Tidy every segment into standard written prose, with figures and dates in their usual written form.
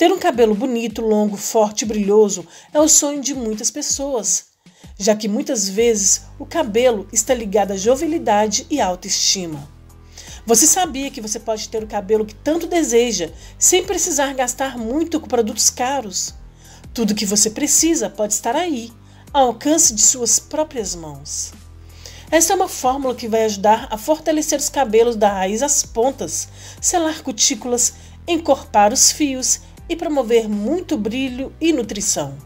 Ter um cabelo bonito, longo, forte e brilhoso é o sonho de muitas pessoas, já que muitas vezes o cabelo está ligado à jovialidade e autoestima. Você sabia que você pode ter o cabelo que tanto deseja, sem precisar gastar muito com produtos caros? Tudo que você precisa pode estar aí, ao alcance de suas próprias mãos. Essa é uma fórmula que vai ajudar a fortalecer os cabelos da raiz às pontas, selar cutículas, encorpar os fios e promover muito brilho e nutrição.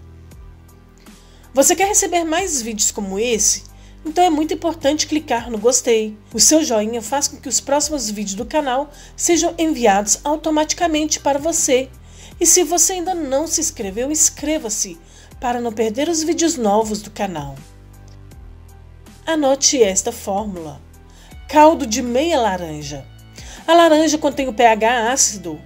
Você quer receber mais vídeos como esse? Então é muito importante clicar no gostei. O seu joinha faz com que os próximos vídeos do canal sejam enviados automaticamente para você. E se você ainda não se inscreveu, inscreva-se para não perder os vídeos novos do canal. Anote esta fórmula. Caldo de meia laranja. A laranja contém o pH ácido.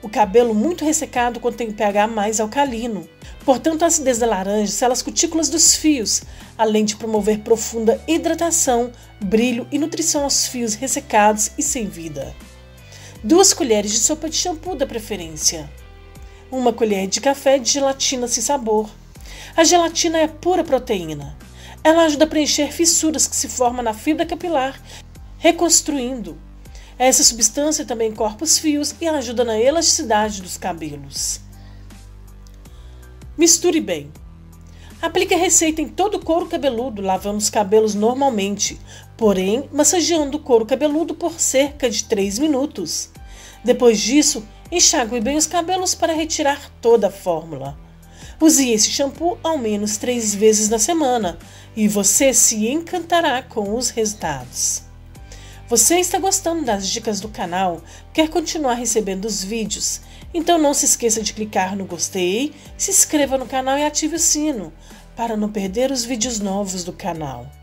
O cabelo muito ressecado contém o pH mais alcalino. Portanto, a acidez da laranja sela as cutículas dos fios, além de promover profunda hidratação, brilho e nutrição aos fios ressecados e sem vida. 2 colheres de sopa de shampoo da preferência. 1 colher de café de gelatina sem sabor. A gelatina é pura proteína. Ela ajuda a preencher fissuras que se formam na fibra capilar, reconstruindo. Essa substância também encorpa os fios e ajuda na elasticidade dos cabelos. Misture bem. Aplique a receita em todo o couro cabeludo, lavando os cabelos normalmente, porém massageando o couro cabeludo por cerca de 3 minutos. Depois disso, enxague bem os cabelos para retirar toda a fórmula. Use esse shampoo ao menos 3 vezes na semana e você se encantará com os resultados. Você está gostando das dicas do canal? Quer continuar recebendo os vídeos? Então não se esqueça de clicar no gostei, se inscreva no canal e ative o sino para não perder os vídeos novos do canal.